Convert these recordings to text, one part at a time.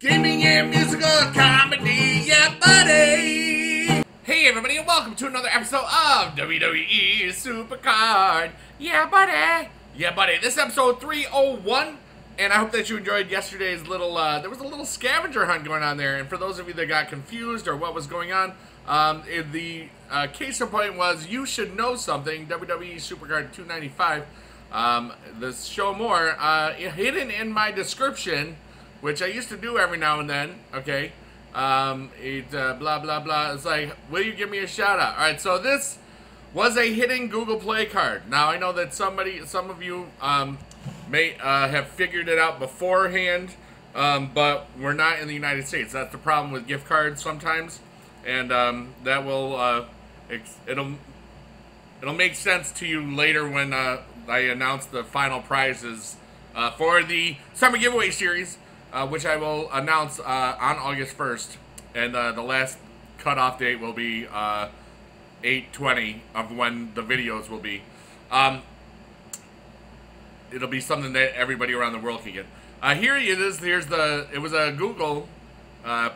Give me your musical comedy, yeah, buddy! Hey, everybody, and welcome to another episode of WWE Supercard. Yeah, buddy! Yeah, buddy. This is episode 301, and I hope that you enjoyed yesterday's little, there was a little scavenger hunt going on there, and for those of you that got confused or what was going on, the case in point was You Should Know Something, WWE Supercard 295, the show more, hidden in my description, which I used to do every now and then, okay? Blah, blah, blah. It's like, will you give me a shout-out? All right, so this was a hidden Google Play card. Now, I know that some of you may have figured it out beforehand, but we're not in the United States. That's the problem with gift cards sometimes, and that will, it'll make sense to you later when I announce the final prizes for the Summer Giveaway Series. Which I will announce on August 1st, and the last cutoff date will be 8/20 of when the videos will be. It'll be something that everybody around the world can get. Here it is. Here's the. It was a Google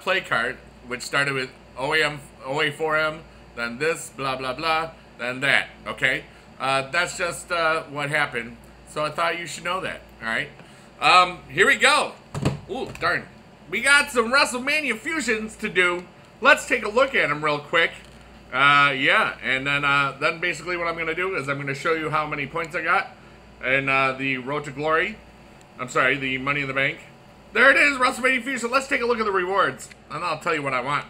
Play card, which started with OAM, OA4M, then this, blah blah blah, then that. Okay, that's just what happened. So I thought you should know that. All right, here we go. Ooh, darn. We got some WrestleMania fusions to do. Let's take a look at them real quick. Yeah, and then basically what I'm going to do is I'm going to show you how many points I got. And the Road to Glory. I'm sorry, the Money in the Bank. There it is, WrestleMania fusion. Let's take a look at the rewards. And I'll tell you what I want.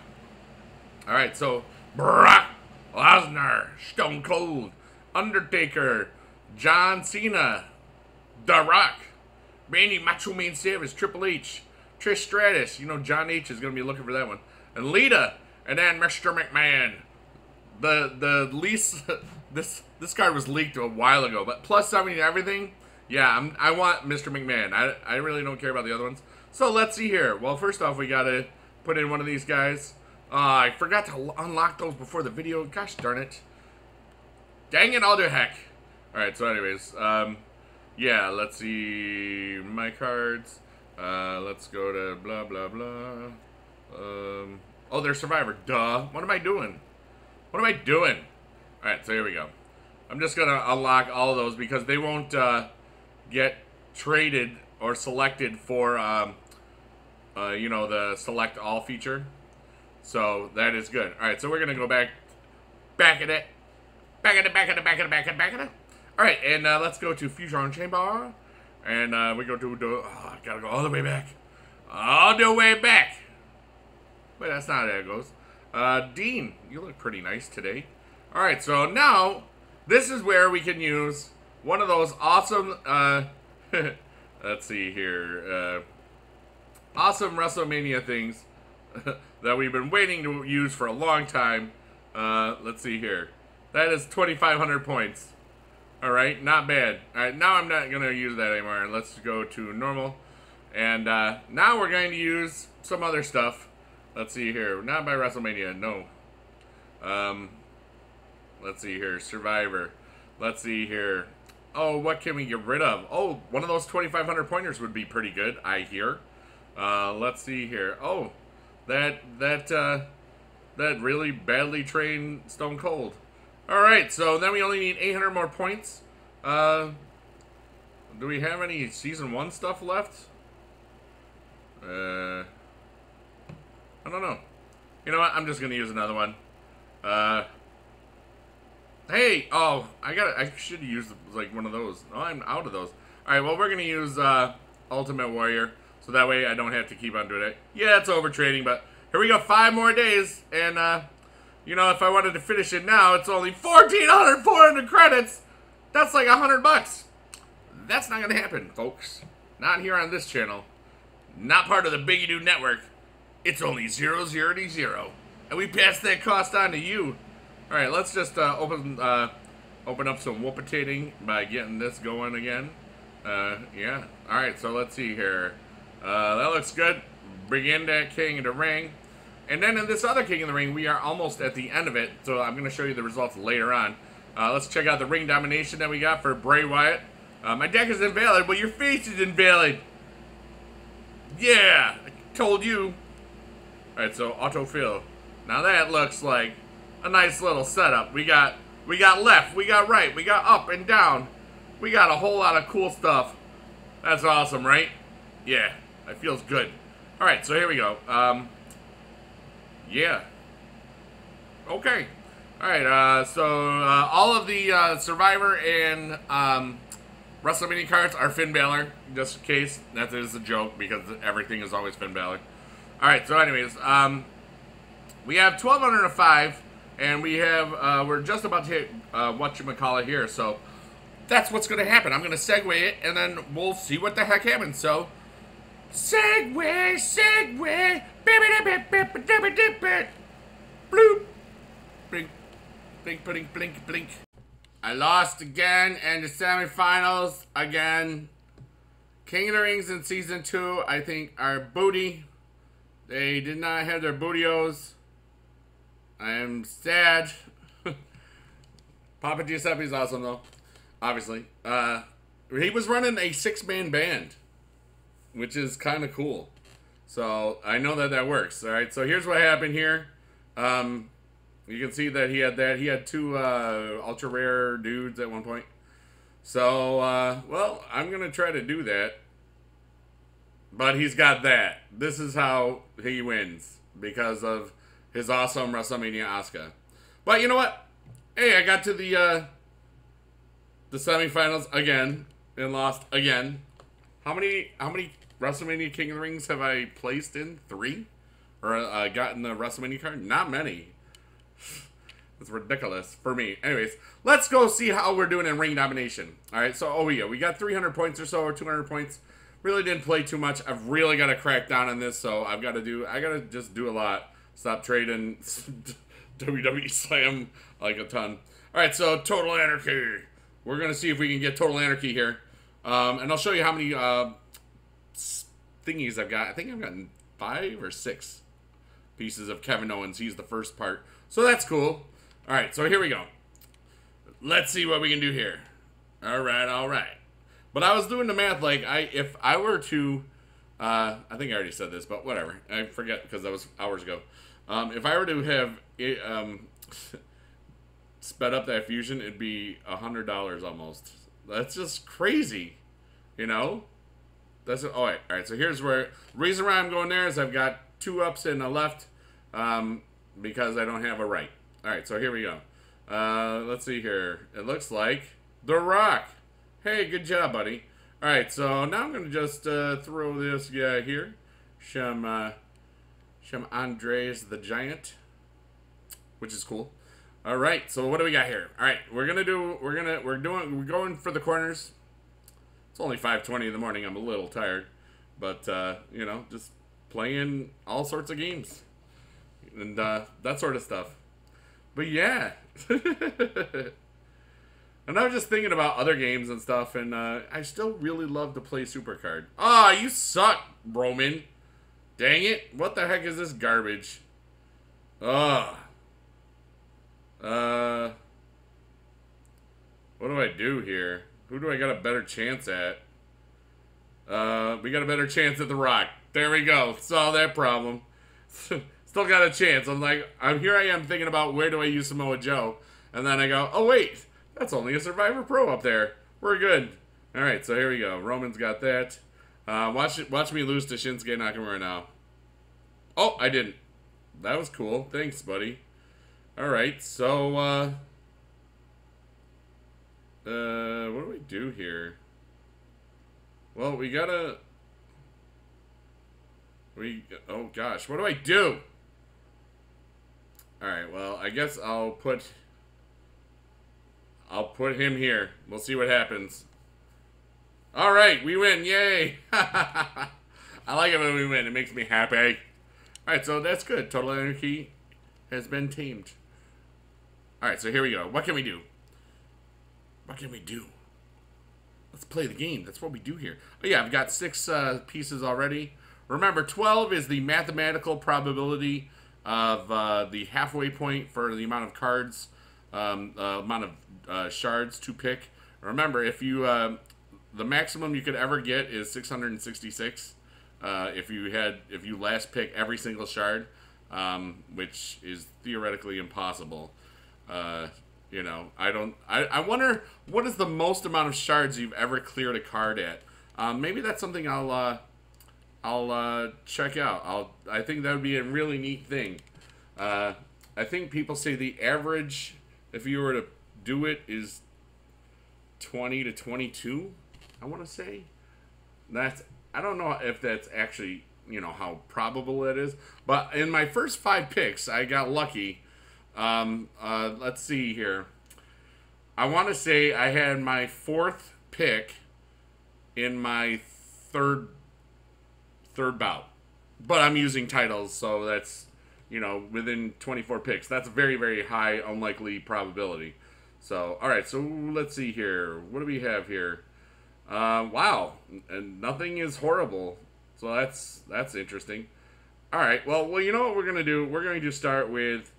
Alright, so Brock Lesnar, Stone Cold, Undertaker, John Cena, The Rock, Randy Macho Man Savage, Triple H, Trish Stratus. You know John H is going to be looking for that one. And Lita, and then Mr. McMahon. The least this card was leaked a while ago, but plus 70 to everything. Yeah, I want Mr. McMahon. I really don't care about the other ones. So let's see here. Well, first off, we got to put in one of these guys. I forgot to unlock those before the video. Gosh darn it! Dang it all to heck! All right. So anyways, yeah, let's see my cards. Let's go to blah, blah, blah. Oh, they're Survivor. Duh. What am I doing? What am I doing? All right, so here we go. I'm just going to unlock all of those because they won't get traded or selected for, you know, the select all feature. So that is good. All right, so we're going to go back at it. All right, and let's go to Fusion Chamber, and we go to I gotta go all the way back, Wait, that's not how it goes. Dean, you look pretty nice today. All right, so now this is where we can use one of those awesome. Let's see here, awesome WrestleMania things that we've been waiting to use for a long time. Let's see here, that is 2,500 points. Alright, not bad. Alright, now I'm not going to use that anymore. Let's go to normal. And now we're going to use some other stuff. Let's see here. Not by WrestleMania, no. Let's see here. Survivor. Let's see here. Oh, what can we get rid of? Oh, one of those 2,500 pointers would be pretty good, I hear. Let's see here. Oh, that really badly trained Stone Cold. Alright, so then we only need 800 more points. Do we have any Season 1 stuff left? I don't know. You know what? I'm just going to use another one. Hey! Oh, I should use, like, one of those. Oh, I'm out of those. Alright, well, we're going to use Ultimate Warrior, so that way I don't have to keep on doing it. Yeah, it's overtrading, but here we go. 5 more days, and, you know, if I wanted to finish it now, it's only 400 credits. That's like $100. That's not going to happen, folks. Not here on this channel. Not part of the Biggie Doo Network. It's only 0, 0, 0. And we pass that cost on to you. All right, let's just open up some whoopitating by getting this going again. Yeah. All right, so let's see here. That looks good. Bring in that king in the ring. And then in this other King of the Ring, we are almost at the end of it, so I'm going to show you the results later on. Let's check out the ring domination that we got for Bray Wyatt. My deck is invalid, but your face is invalid. Yeah, Told you. Alright, so autofill. Now that looks like a nice little setup. We got left, we got right, we got up and down. We got a whole lot of cool stuff. That's awesome, right? Yeah, that feels good. Alright, so here we go. Yeah. Okay. Alright, so all of the Survivor and WrestleMania cards are Finn Balor, just in case. That is a joke, because everything is always Finn Balor. Alright, so anyways, we have 1,205, and we have, we're just about to hit whatchamacallit here, so that's what's going to happen. I'm going to segue it, and then we'll see what the heck happens, so segue, segue, bloop, blink, blink, blink, blink, blink. I lost again in the semifinals again. King of the Rings in season 2, I think, are booty. They did not have their bootios. I am sad. Papa Giuseppe's awesome though, obviously. He was running a 6-man band, which is kind of cool. So I know that that works. All right, so here's what happened here. You can see that he had two ultra rare dudes at one point. So well, I'm gonna try to do that, but he's got that. This is how he wins, because of his awesome WrestleMania Asuka. But you know what? Hey, I got to the semifinals again and lost again. How many WrestleMania King of the Rings have I placed in? 3, or gotten the WrestleMania card? Not many. It's ridiculous for me. Anyways, let's go see how we're doing in ring domination. All right, so oh yeah, we got 300 points or so, or 200 points. Really didn't play too much. I've really got to crack down on this, so I gotta just do a lot. Stop trading WWE Slam like a ton. All right, so Total Anarchy. We're gonna see if we can get Total Anarchy here, and I'll show you how many thingies I've got. I think I've gotten 5 or 6 pieces of Kevin Owens. He's the first part. So that's cool. All right, so here we go. Let's see what we can do here. All right, all right. But I was doing the math, like, if I were to, I think I already said this, but whatever. I forget, because that was hours ago. If I were to have it, sped up that fusion, it'd be $100 almost. That's just crazy, you know? That's it. Oh, all right, so here's where, reason why I'm going there is I've got 2 ups and a left, because I don't have a right. All right, so here we go. Let's see here. It looks like The Rock. Hey, good job, buddy. All right, so now I'm going to just throw this guy here. Some Andre the Giant, which is cool. All right, so what do we got here? All right, we're going for the corners. It's only 5:20 in the morning. I'm a little tired, but you know, just playing all sorts of games and that sort of stuff. But yeah, and I was just thinking about other games and stuff, and I still really love to play Supercard. Ah, you suck, Roman. Dang it, what the heck is this garbage? Ah. What do I do here? Who do I got a better chance at? We got a better chance at The Rock. There we go, solve that problem. Still got a chance. I'm like, here I am thinking about where do I use Samoa Joe, and then I go, oh wait, that's only a Survivor Pro up there. We're good. All right, so here we go. Roman's got that. Watch me lose to Shinsuke Nakamura now. Oh, I didn't. That was cool. Thanks, buddy. All right, so what do we do here? Well, oh gosh, what do I do? All right, well, I guess I'll put him here. We'll see what happens. All right, we win. Yay. I like it when we win. It makes me happy. All right, so that's good. Total Anarchy has been tamed. All right, so here we go. What can we do? What can we do? Let's play the game. That's what we do here. Oh, yeah, I've got 6 pieces already. Remember, 12 is the mathematical probability of the halfway point for the amount of cards, amount of shards to pick. Remember, if you the maximum you could ever get is 666. If you last pick every single shard, which is theoretically impossible. You know, I wonder what is the most amount of shards you've ever cleared a card at. Maybe that's something I'll check out. I think that would be a really neat thing. I think people say the average, if you were to do it, is 20 to 22, I want to say. That's, I don't know if that's actually, you know, how probable it is. But in my first 5 picks, I got lucky. Let's see here. I want to say I had my 4th pick in my third bout. But I'm using titles, so that's, you know, within 24 picks. That's a very, very high unlikely probability. So, all right, so let's see here. What do we have here? Wow, and nothing is horrible. So that's interesting. All right, well, you know what we're going to do? We're going to start with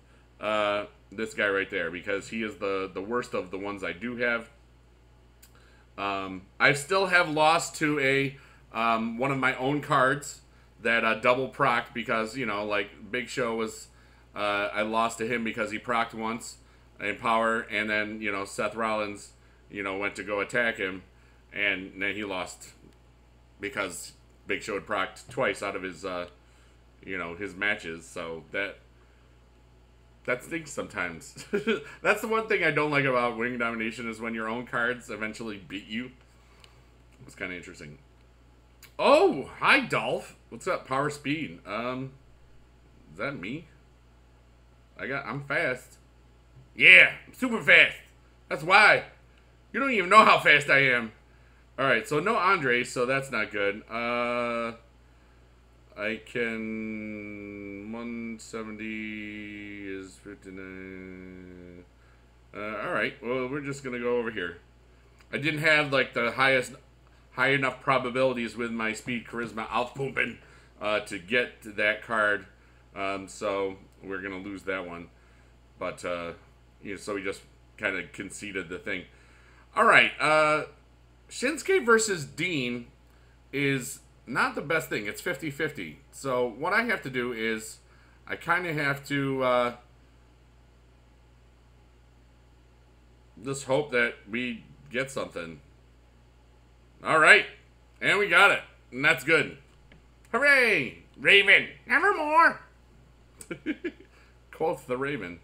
this guy right there, because he is the worst of the ones I do have. I still have lost to a one of my own cards that double procced, because, you know, like Big Show was, I lost to him because he procced once in power, and then, you know, Seth Rollins, you know, went to go attack him, and then he lost because Big Show had procced twice out of his, you know, his matches. So that stinks sometimes. That's the one thing I don't like about wing domination, is when your own cards eventually beat you. It's kind of interesting. Oh, hi, Dolph. What's up, Power Speed? Is that me? I'm fast. Yeah, I'm super fast. That's why. You don't even know how fast I am. All right, so no Andre, so that's not good. I can... 170 is 59. All right, well, we're just going to go over here. I didn't have, like, the high enough probabilities with my speed, charisma, aufpumpen, to get to that card. So we're going to lose that one. But, you know, so we just kind of conceded the thing. All right, Shinsuke versus Dean is not the best thing. It's 50-50. So what I have to do is I kind of have to just hope that we get something. All right, and we got it, and that's good. Hooray, Raven, nevermore. Quotes the Raven.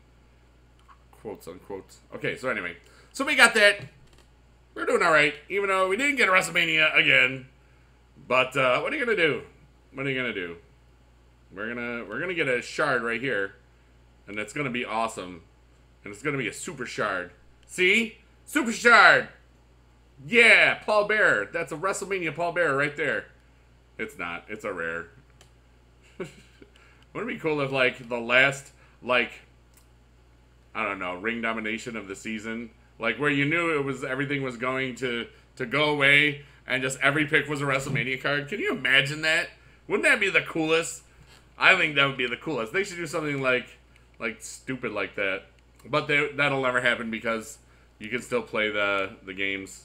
Quotes, unquote. Okay, so anyway, so we got that. We're doing all right, even though we didn't get a WrestleMania again. But what are you gonna do? What are you gonna do? We're gonna get a shard right here, and it's gonna be awesome, and it's gonna be a super shard. See, super shard. Yeah, Paul Bearer. That's a WrestleMania Paul Bearer right there. It's not. It's a rare. Wouldn't it be cool if, like, the last, like, I don't know, ring domination of the season, like where you knew it was, everything was going to go away, and just every pick was a WrestleMania card. Can you imagine that? Wouldn't that be the coolest? I think that would be the coolest. They should do something like stupid like that. But that'll never happen, because you can still play the games.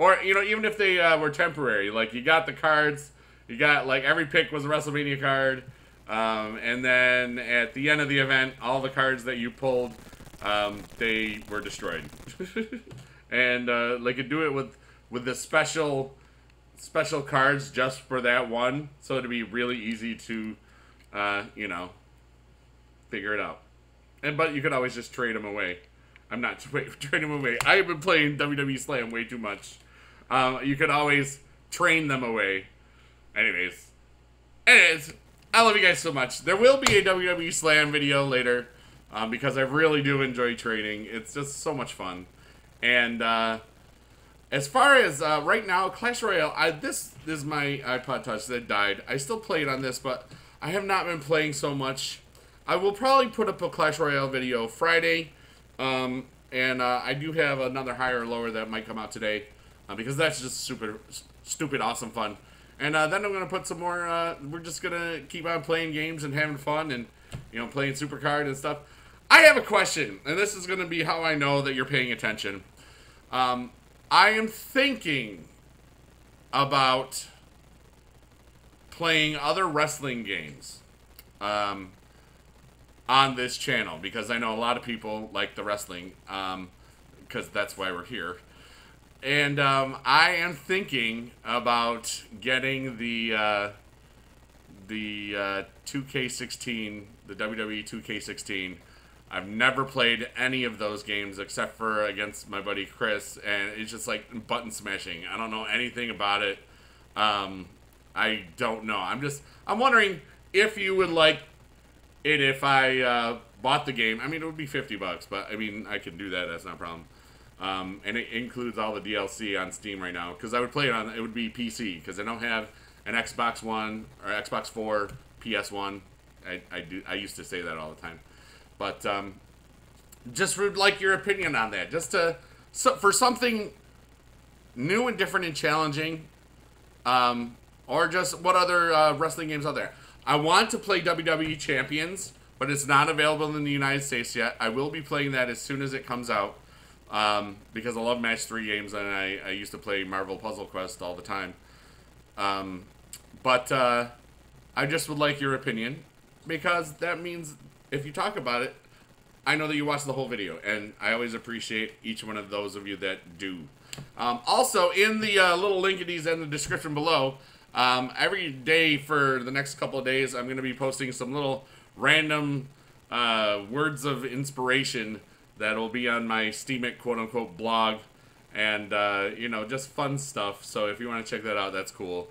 Or, you know, even if they were temporary, like, you got the cards, you got, like, every pick was a WrestleMania card, and then at the end of the event, all the cards that you pulled, they were destroyed. And they could do it with the special cards just for that one, so it'd be really easy to, you know, figure it out. But you could always just trade them away. I'm not trading them away. I have been playing WWE Slam way too much. You could always train them away. Anyways, I love you guys so much. There will be a WWE Slam video later, because I really do enjoy trading. It's just so much fun. And as far as right now, Clash Royale, this is my iPod Touch that died. I still play it on this, but I have not been playing so much. I will probably put up a Clash Royale video Friday. I do have another higher or lower that might come out today, because that's just super stupid awesome fun. And then I'm gonna put some more. We're just gonna keep on playing games and having fun, and, you know, playing Supercard and stuff. I have a question, and this is gonna be how I know that you're paying attention. I am thinking about playing other wrestling games on this channel, because I know a lot of people like the wrestling, because that's why we're here. And I am thinking about getting the 2K16, the WWE 2K16. I've never played any of those games except for against my buddy Chris, and it's just like button smashing. I don't know anything about it. I don't know. I'm wondering if you would like it if I bought the game. I mean, it would be $50, but I mean, I can do that. That's not a problem. And it includes all the DLC on Steam right now, because I would play it on, it would be PC, because I don't have an Xbox One or Xbox 4, PS1. I used to say that all the time. But just would like your opinion on that. Just to, so, for something new and different and challenging, or just what other wrestling games are there. I want to play WWE Champions, but it's not available in the United States yet. I will be playing that as soon as it comes out, because I love match 3 games, and I used to play Marvel Puzzle Quest all the time. But I just would like your opinion, because that means if you talk about it, I know that you watch the whole video, and I always appreciate each one of those of you that do. Also, in the little linkities in the description below, every day for the next couple of days, I'm going to be posting some little random words of inspiration that'll be on my Steemit quote-unquote blog, and, you know, just fun stuff. So if you want to check that out, that's cool.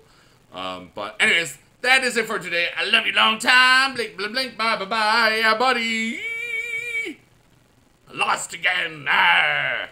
But anyways, that is it for today. I love you long time. Blink, blink, blink. Bye, bye, bye. Yeah, buddy. Lost again. Arr.